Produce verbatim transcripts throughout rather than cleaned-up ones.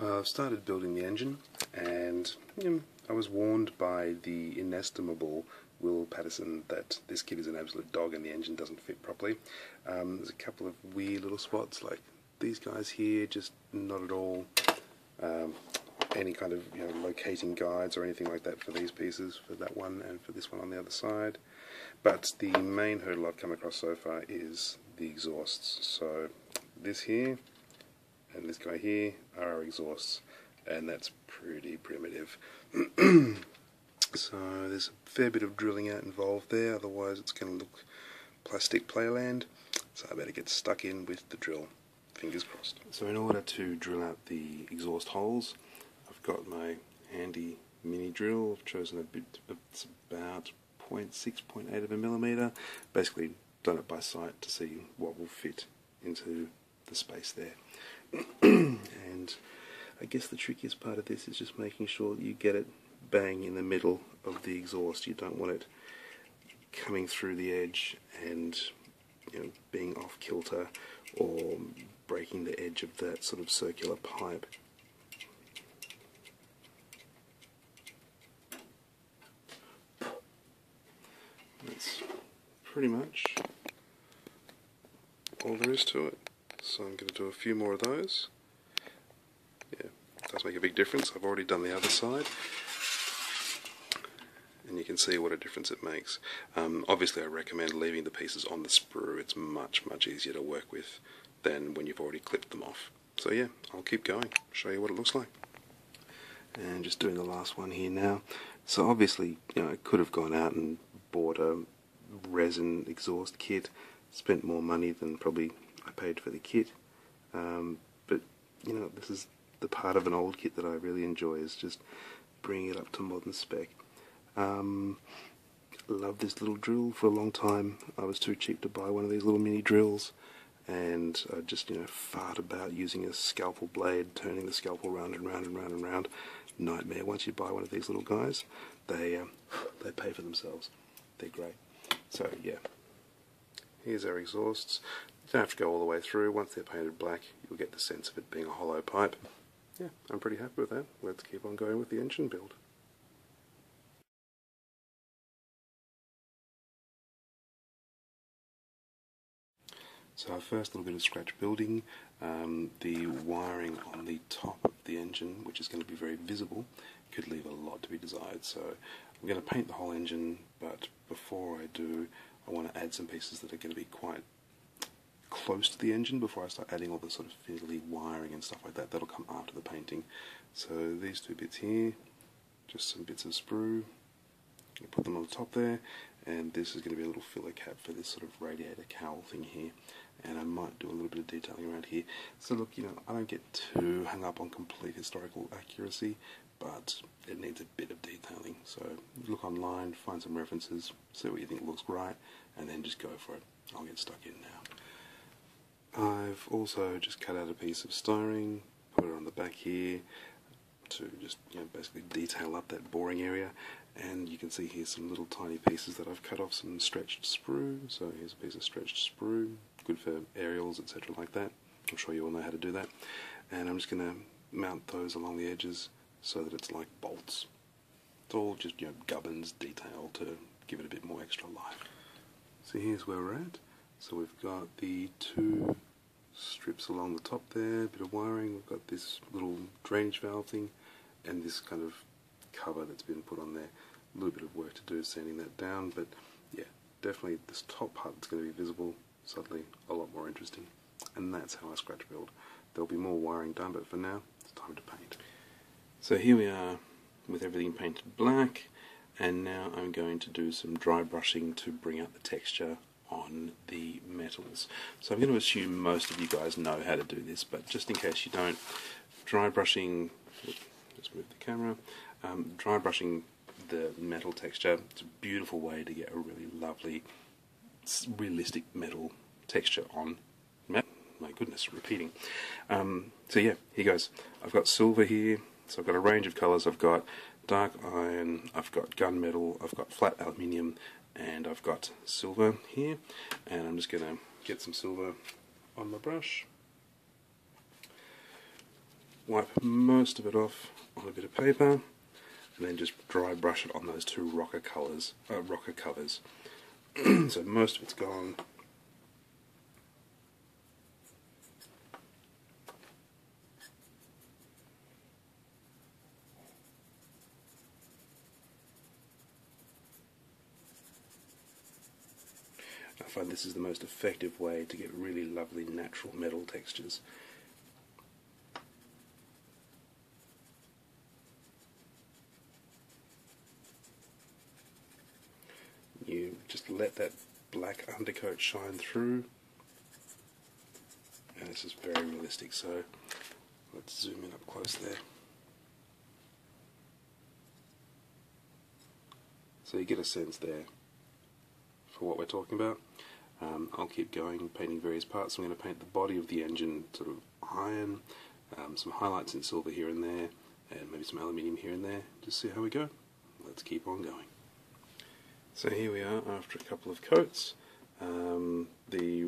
Uh, I've started building the engine, and you know, I was warned by the inestimable Will Patterson that this kid is an absolute dog and the engine doesn't fit properly. Um, there's a couple of weird little spots, like these guys here, just not at all um, any kind of you know, locating guides or anything like that for these pieces, for that one and for this one on the other side. But the main hurdle I've come across so far is the exhausts. So this here and this guy here are our exhausts, and that's pretty primitive. So there's a fair bit of drilling out involved there, otherwise it's going to look plastic playland, so I better get stuck in with the drill, fingers crossed. So in order to drill out the exhaust holes, I've got my handy mini drill. I've chosen a bit, it's about zero point six, zero point eight of a millimeter, basically done it by sight to see what will fit into the space there. And I guess the trickiest part of this is just making sure that you get it bang in the middle of the exhaust. You don't want it coming through the edge and you know, being off kilter or breaking the edge of that sort of circular pipe. That's pretty much all there is to it. So I'm going to do a few more of those. Yeah, it does make a big difference. I've already done the other side, and you can see what a difference it makes. Um, obviously I recommend leaving the pieces on the sprue. It's much, much easier to work with than when you've already clipped them off. So yeah, I'll keep going, show you what it looks like. And just doing the last one here now. So obviously, you know, I could have gone out and bought a resin exhaust kit, spent more money than probably I paid for the kit, um, but you know, this is the part of an old kit that I really enjoy, is just bringing it up to modern spec. Um, loved this little drill for a long time. I was too cheap to buy one of these little mini drills, and I just, you know, fart about using a scalpel blade, turning the scalpel round and round and round and round. Nightmare. Once you buy one of these little guys, they um, they pay for themselves. They're great. So yeah, here's our exhausts. You don't have to go all the way through. Once they're painted black, you'll get the sense of it being a hollow pipe. Yeah, I'm pretty happy with that. Let's keep on going with the engine build. So our first little bit of scratch building, um, the wiring on the top of the engine, which is going to be very visible, could leave a lot to be desired. So I'm going to paint the whole engine, but before I do, I want to add some pieces that are going to be quite close to the engine before I start adding all the sort of fiddly wiring and stuff like that. That'll come after the painting. So these two bits here, just some bits of sprue, put them on the top there, and this is going to be a little filler cap for this sort of radiator cowl thing here, and I might do a little bit of detailing around here. So look, you know, I don't get too hung up on complete historical accuracy, but it needs a bit of detailing. So look online, find some references, see what you think looks right, and then just go for it. I'll get stuck in now. I've also just cut out a piece of styrene, put it on the back here, to just, you know, basically detail up that boring area. And you can see here some little tiny pieces that I've cut off some stretched sprue. So here's a piece of stretched sprue, good for aerials, et cetera like that. I'm sure you all know how to do that. And I'm just going to mount those along the edges so that it's like bolts. It's all just, you know, gubbins detail to give it a bit more extra life. So here's where we're at. So we've got the two strips along the top there, a bit of wiring, we've got this little drainage valve thing, and this kind of cover that's been put on there. A little bit of work to do sanding that down, but yeah, definitely this top part that's going to be visible, suddenly a lot more interesting. And that's how I scratch build. There'll be more wiring done, but for now, it's time to paint. So here we are with everything painted black, and now I'm going to do some dry brushing to bring out the texture on the metals. So I'm going to assume most of you guys know how to do this, but just in case you don't, dry brushing, just move the camera, um, dry brushing the metal texture, it's a beautiful way to get a really lovely, realistic metal texture on metal. My goodness, repeating. Um, so yeah, here goes. I've got silver here, so I've got a range of colours. I've got dark iron, I've got gunmetal, I've got flat aluminium, and I've got silver here, and I'm just going to get some silver on my brush. wipe most of it off on a bit of paper, and then just dry brush it on those two rocker colours, uh, rocker covers. So most of it's gone. I find this is the most effective way to get really lovely natural metal textures. You just let that black undercoat shine through, and this is very realistic, so let's zoom in up close there. So you get a sense there for what we're talking about. Um, I'll keep going, painting various parts. I'm going to paint the body of the engine sort of iron, um, some highlights in silver here and there, and maybe some aluminium here and there. Just see how we go. Let's keep on going. So here we are after a couple of coats. Um, the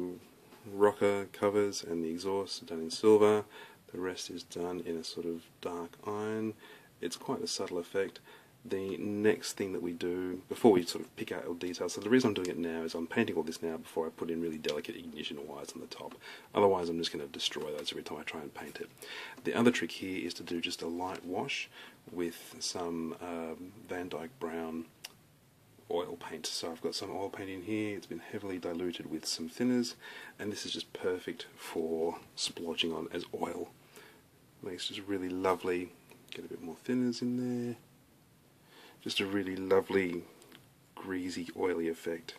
rocker covers and the exhaust are done in silver. The rest is done in a sort of dark iron. It's quite a subtle effect. The next thing that we do, before we sort of pick out all details, so the reason I'm doing it now is I'm painting all this now before I put in really delicate ignition wires on the top. Otherwise I'm just going to destroy those every time I try and paint it. The other trick here is to do just a light wash with some um, Van Dyke Brown oil paint. So I've got some oil paint in here, it's been heavily diluted with some thinners, and this is just perfect for splotching on as oil. Makes just really lovely. Get a bit more thinners in there. Just a really lovely greasy oily effect.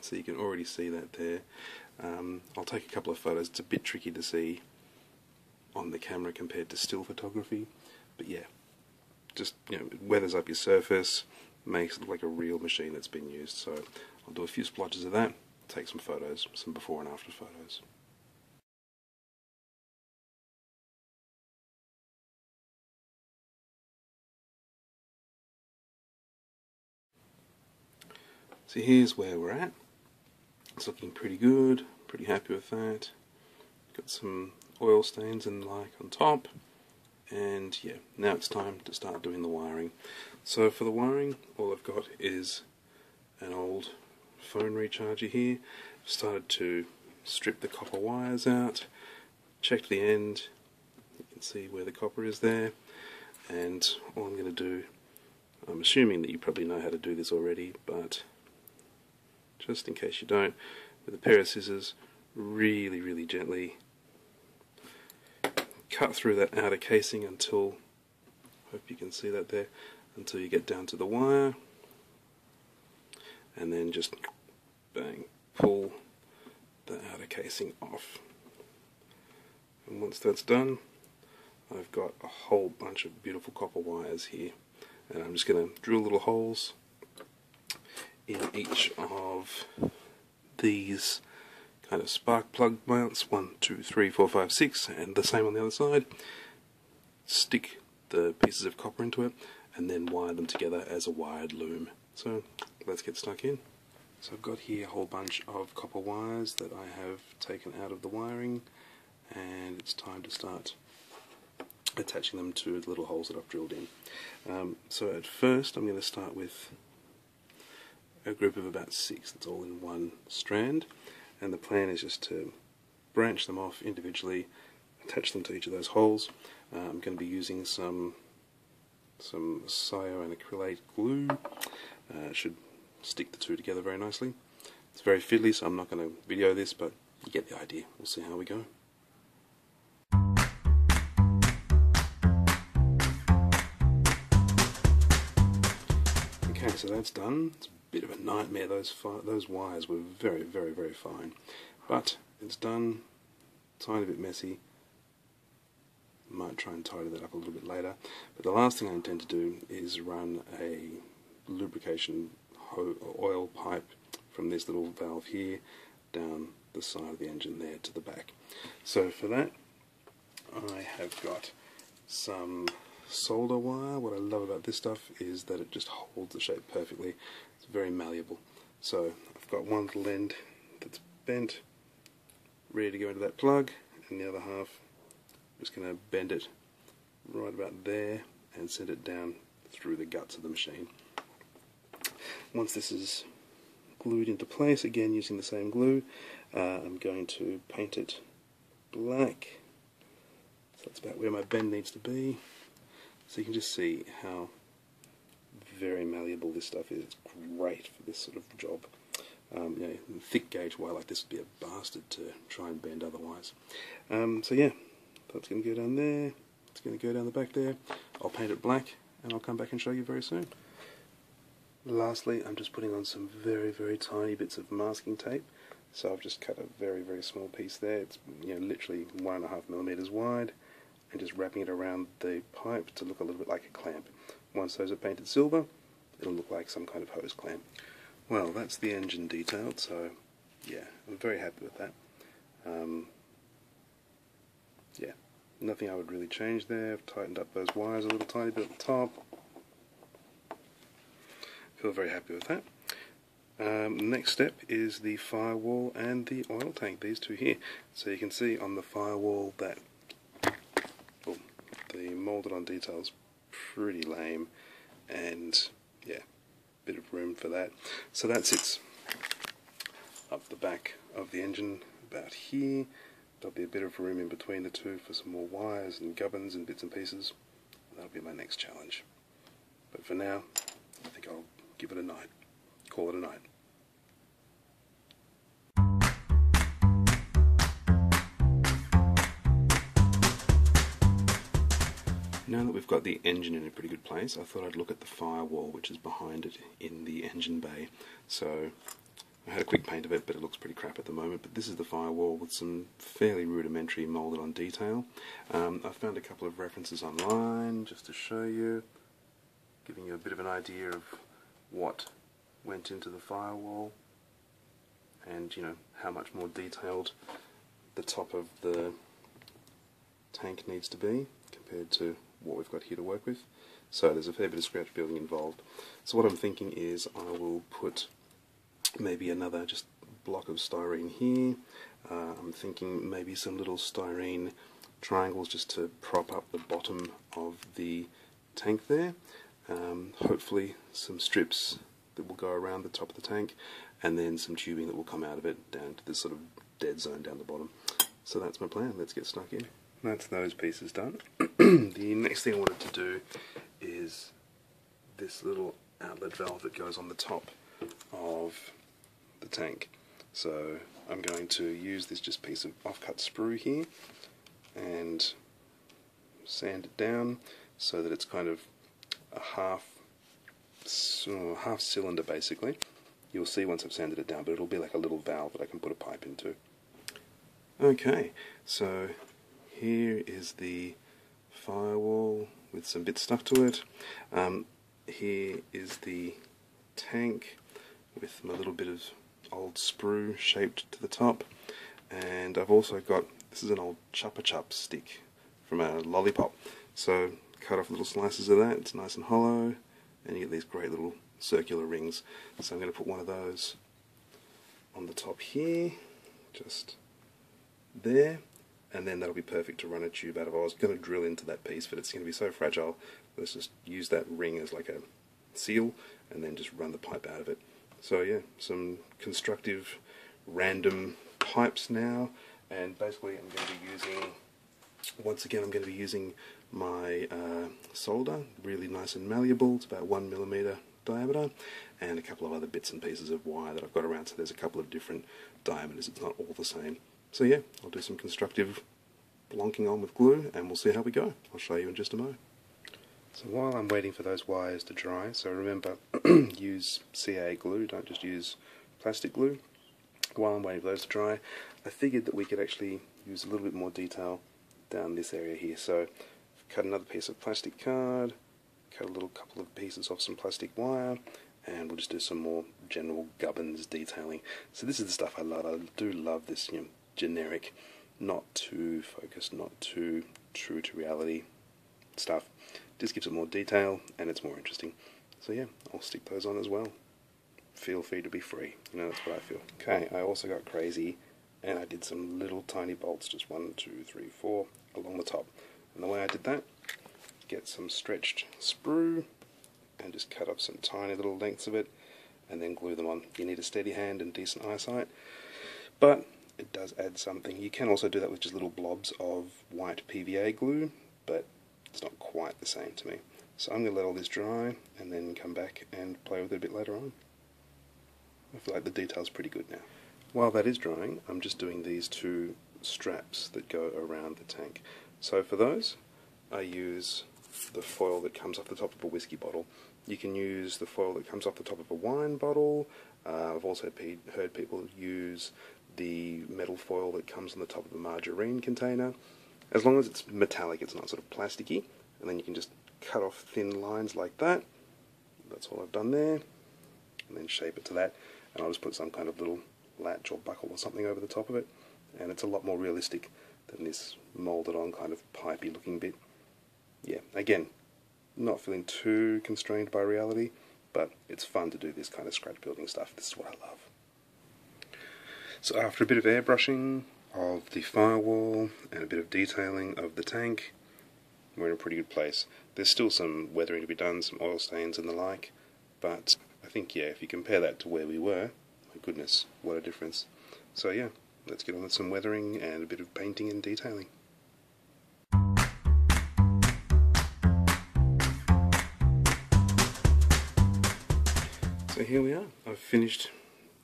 So you can already see that there. Um, I'll take a couple of photos. It's a bit tricky to see on the camera compared to still photography, but yeah, just, you know, it weathers up your surface. Makes it look like a real machine that's been used. So I'll do a few splotches of that, take some photos, some before and after photos. So here's where we're at. It's looking pretty good, pretty happy with that. Got some oil stains and like on top. And yeah, now it's time to start doing the wiring. So for the wiring, all I've got is an old phone recharger here. I've started to strip the copper wires out, checked the end, you can see where the copper is there, and all I'm going to do, I'm assuming that you probably know how to do this already, but just in case you don't, with a pair of scissors, really, really gently cut through that outer casing until, hope you can see that there, until you get down to the wire, and then just bang, pull the outer casing off. And once that's done, I've got a whole bunch of beautiful copper wires here, and I'm just going to drill little holes in each of these kind of spark plug mounts, one, two, three, four, five, six, and the same on the other side. Stick the pieces of copper into it, and then wire them together as a wired loom. So let's get stuck in. So I've got here a whole bunch of copper wires that I have taken out of the wiring, and it's time to start attaching them to the little holes that I've drilled in. Um, so at first I'm going to start with a group of about six that's all in one strand. And the plan is just to branch them off individually, attach them to each of those holes. Uh, I'm going to be using some some cyanoacrylate glue. Uh, it should stick the two together very nicely. It's very fiddly, so I'm not going to video this, but you get the idea. We'll see how we go. Okay, so that's done. It's bit of a nightmare. Those fi those wires were very, very, very fine, but it's done. Tiny bit messy. Might try and tidy that up a little bit later. But the last thing I intend to do is run a lubrication ho oil pipe from this little valve here down the side of the engine there to the back. So for that, I have got some solder wire. What I love about this stuff is that it just holds the shape perfectly. It's very malleable. So I've got one little end that's bent, ready to go into that plug, and the other half I'm just going to bend it right about there and send it down through the guts of the machine. Once this is glued into place, again using the same glue, uh, I'm going to paint it black. So that's about where my bend needs to be. So you can just see how very malleable this stuff is. It's great for this sort of job. Um, you know, thick gauge wire like this would be a bastard to try and bend otherwise. Um, so yeah, that's going to go down there. It's going to go down the back there. I'll paint it black and I'll come back and show you very soon. Lastly, I'm just putting on some very, very tiny bits of masking tape. So I've just cut a very, very small piece there. It's, you know, literally one and a half millimeters wide, and just wrapping it around the pipe to look a little bit like a clamp. Once those are painted silver, it'll look like some kind of hose clamp. Well, that's the engine detailed, so yeah, I'm very happy with that. Um, yeah, nothing I would really change there. I've tightened up those wires a little tiny bit at the top. Feel very happy with that. Um, next step is the firewall and the oil tank, these two here. So you can see on the firewall that well, the molded on detail's pretty lame, and yeah, bit of room for that. So that sits up the back of the engine about here. There'll be a bit of room in between the two for some more wires and gubbins and bits and pieces. That'll be my next challenge. But for now, I think I'll give it a night. Call it a night. Now that we've got the engine in a pretty good place, I thought I'd look at the firewall, which is behind it in the engine bay. So I had a quick paint of it, but it looks pretty crap at the moment. But this is the firewall with some fairly rudimentary molded on detail. Um, I found a couple of references online just to show you, giving you a bit of an idea of what went into the firewall, and you know how much more detailed the top of the tank needs to be compared to what we've got here to work with. So there's a fair bit of scratch building involved. So what I'm thinking is I will put maybe another just block of styrene here. Uh, I'm thinking maybe some little styrene triangles just to prop up the bottom of the tank there. Um, hopefully some strips that will go around the top of the tank, and then some tubing that will come out of it down to this sort of dead zone down the bottom. So that's my plan. Let's get stuck in. That's those pieces done. The next thing I wanted to do is this little outlet valve that goes on the top of the tank. So I'm going to use this just piece of offcut sprue here and sand it down so that it's kind of a half So half cylinder basically. You'll see once I've sanded it down, but it'll be like a little valve that I can put a pipe into. Okay, so here is the firewall with some bits stuck to it. Um, here is the tank with my little bit of old sprue shaped to the top, and I've also got, this is an old Chupa Chup stick from a lollipop. So cut off little slices of that. It's nice and hollow, and you get these great little circular rings. So I'm going to put one of those on the top here, just there, and then that'll be perfect to run a tube out of. I was going to drill into that piece, but it's going to be so fragile, let's just use that ring as like a seal, and then just run the pipe out of it. So yeah, some constructive random pipes now, and basically I'm going to be using, once again I'm going to be using my uh, solder, really nice and malleable. It's about one millimeter diameter, and a couple of other bits and pieces of wire that I've got around, so there's a couple of different diameters, it's not all the same. So yeah, I'll do some constructive blonking on with glue, and we'll see how we go. I'll show you in just a moment. So while I'm waiting for those wires to dry, so remember, use C A glue, don't just use plastic glue. While I'm waiting for those to dry, I figured that we could actually use a little bit more detail down this area here. So cut another piece of plastic card, cut a little couple of pieces off some plastic wire, and we'll just do some more general gubbins detailing. So this is the stuff I love. I do love this, you know, generic, not too focused, not too true to reality stuff. Just gives it more detail and it's more interesting. So yeah, I'll stick those on as well. Feel free to be free. You know, that's what I feel. Okay, I also got crazy and I did some little tiny bolts, just one, two, three, four, along the top. And the way I did that, get some stretched sprue and just cut off some tiny little lengths of it and then glue them on. You need a steady hand and decent eyesight, but it does add something. You can also do that with just little blobs of white P V A glue, but it's not quite the same to me. So I'm going to let all this dry and then come back and play with it a bit later on. I feel like the detail's pretty good now. While that is drying, I'm just doing these two straps that go around the tank. So for those, I use the foil that comes off the top of a whiskey bottle. You can use the foil that comes off the top of a wine bottle. Uh, I've also pe heard people use the metal foil that comes on the top of a margarine container. As long as it's metallic, it's not sort of plasticky. And then you can just cut off thin lines like that. That's all I've done there. And then shape it to that. And I'll just put some kind of little latch or buckle or something over the top of it. And it's a lot more realistic than this moulded on kind of pipey looking bit. Yeah, again, not feeling too constrained by reality, but it's fun to do this kind of scratch building stuff. This is what I love. So after a bit of airbrushing of the firewall and a bit of detailing of the tank, we're in a pretty good place. There's still some weathering to be done, some oil stains and the like, but I think, yeah, if you compare that to where we were, my goodness, what a difference. So yeah, let's get on with some weathering and a bit of painting and detailing. So here we are. I've finished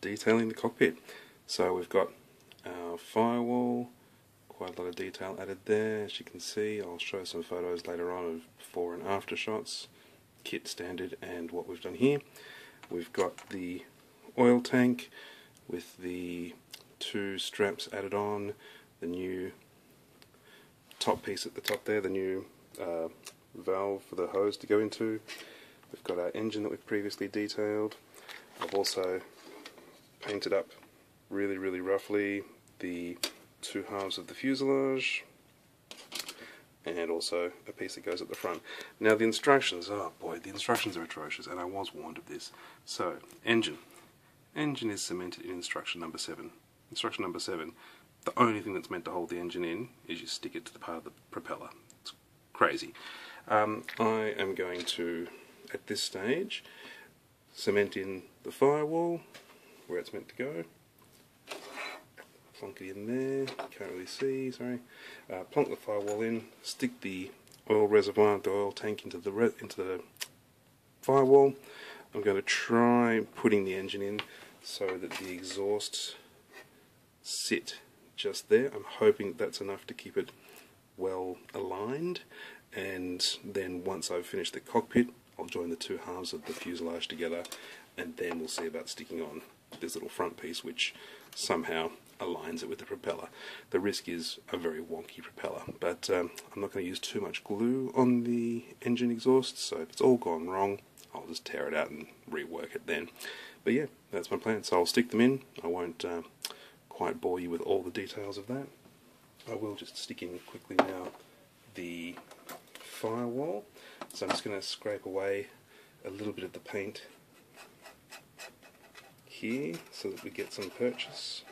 detailing the cockpit. So we've got our firewall, quite a lot of detail added there, as you can see. I'll show some photos later on of before and after shots, kit standard and what we've done here. We've got the oil tank with the two straps added on, the new top piece at the top there, the new uh, valve for the hose to go into. We've got our engine that we've previously detailed. I've also painted up really, really roughly the two halves of the fuselage and also a piece that goes at the front. Now the instructions, oh boy, the instructions are atrocious, and I was warned of this. So, engine. Engine is cemented in instruction number seven. Instruction number seven, the only thing that's meant to hold the engine in is you stick it to the part of the propeller. It's crazy. Um, I am going to, at this stage, cement in the firewall where it's meant to go. Plonk it in there, can't really see, sorry. Uh, plonk the firewall in, stick the oil reservoir, the oil tank into the, re into the firewall. I'm going to try putting the engine in so that the exhausts sit just there. I'm hoping that that's enough to keep it well aligned, and then once I've finished the cockpit, I'll join the two halves of the fuselage together, and then we'll see about sticking on this little front piece which somehow aligns it with the propeller. The risk is a very wonky propeller, but um, I'm not going to use too much glue on the engine exhaust, so if it's all gone wrong, I'll just tear it out and rework it then. But yeah, that's my plan. So I'll stick them in. I won't uh, quite bore you with all the details of that. I will just stick in quickly now the firewall. So I'm just going to scrape away a little bit of the paint here so that we get some purchase.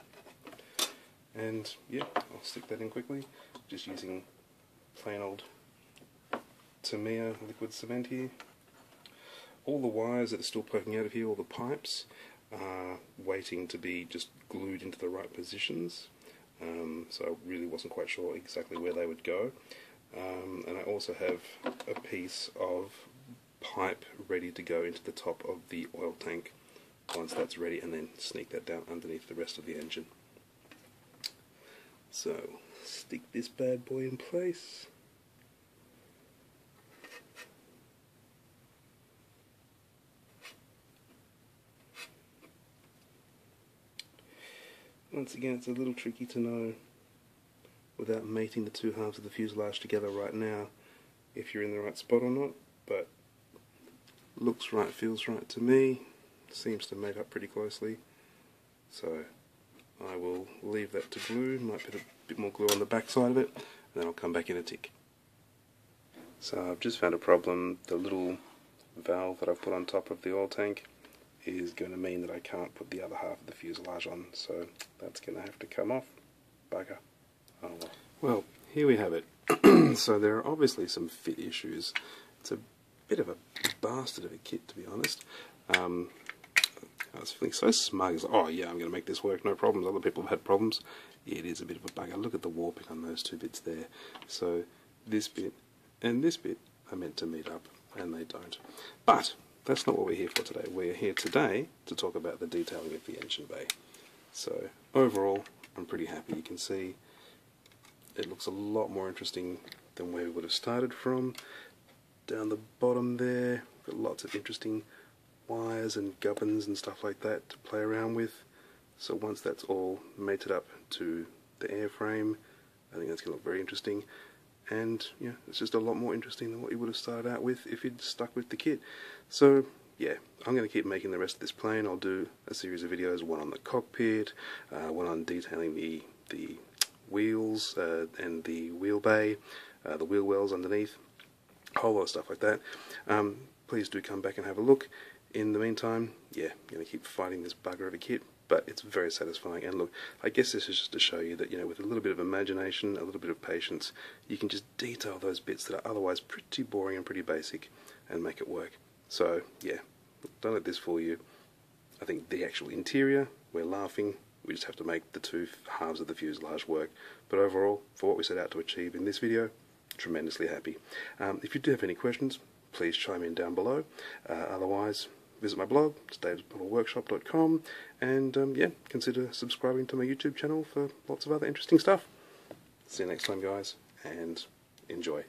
And yeah, I'll stick that in quickly, just using plain old Tamiya liquid cement here. All the wires that are still poking out of here, all the pipes, are waiting to be just glued into the right positions. Um, so I really wasn't quite sure exactly where they would go. Um, and I also have a piece of pipe ready to go into the top of the oil tank once that's ready, and then sneak that down underneath the rest of the engine. So, stick this bad boy in place. Once again, it's a little tricky to know without mating the two halves of the fuselage together right now if you're in the right spot or not, but looks right, feels right to me. Seems to mate up pretty closely. So I will leave that to glue, might put a bit more glue on the back side of it, and then I'll come back in a tick. So I've just found a problem. The little valve that I've put on top of the oil tank is going to mean that I can't put the other half of the fuselage on, so that's going to have to come off. Bugger. Oh well. Well, here we have it. So there are obviously some fit issues. It's a bit of a bastard of a kit, to be honest. Um, I was feeling so smug. It's like, oh yeah, I'm going to make this work, no problems. Other people have had problems. It is a bit of a bugger. Look at the warping on those two bits there. So this bit and this bit are meant to meet up, and they don't. But that's not what we're here for today. We're here today to talk about the detailing of the engine bay. So overall, I'm pretty happy. You can see it looks a lot more interesting than where we would have started from. Down the bottom there, got lots of interesting wires and gubbins and stuff like that to play around with. So once that's all mated up to the airframe, I think that's going to look very interesting. And yeah, it's just a lot more interesting than what you would have started out with if you'd stuck with the kit. So yeah, I'm going to keep making the rest of this plane. I'll do a series of videos, one on the cockpit, uh, one on detailing the the wheels uh, and the wheel bay, uh, the wheel wells underneath, a whole lot of stuff like that. Um, please do come back and have a look. In the meantime, yeah, I'm going to keep fighting this bugger of a kit, but it's very satisfying. And look, I guess this is just to show you that, you know, with a little bit of imagination, a little bit of patience, you can just detail those bits that are otherwise pretty boring and pretty basic and make it work. So, yeah, don't let this fool you. I think the actual interior, we're laughing. We just have to make the two halves of the fuselage work. But overall, for what we set out to achieve in this video, tremendously happy. Um, if you do have any questions, please chime in down below. Uh, otherwise, visit my blog, davesmodel workshop dot com, and um, yeah, consider subscribing to my YouTube channel for lots of other interesting stuff. See you next time, guys, and enjoy.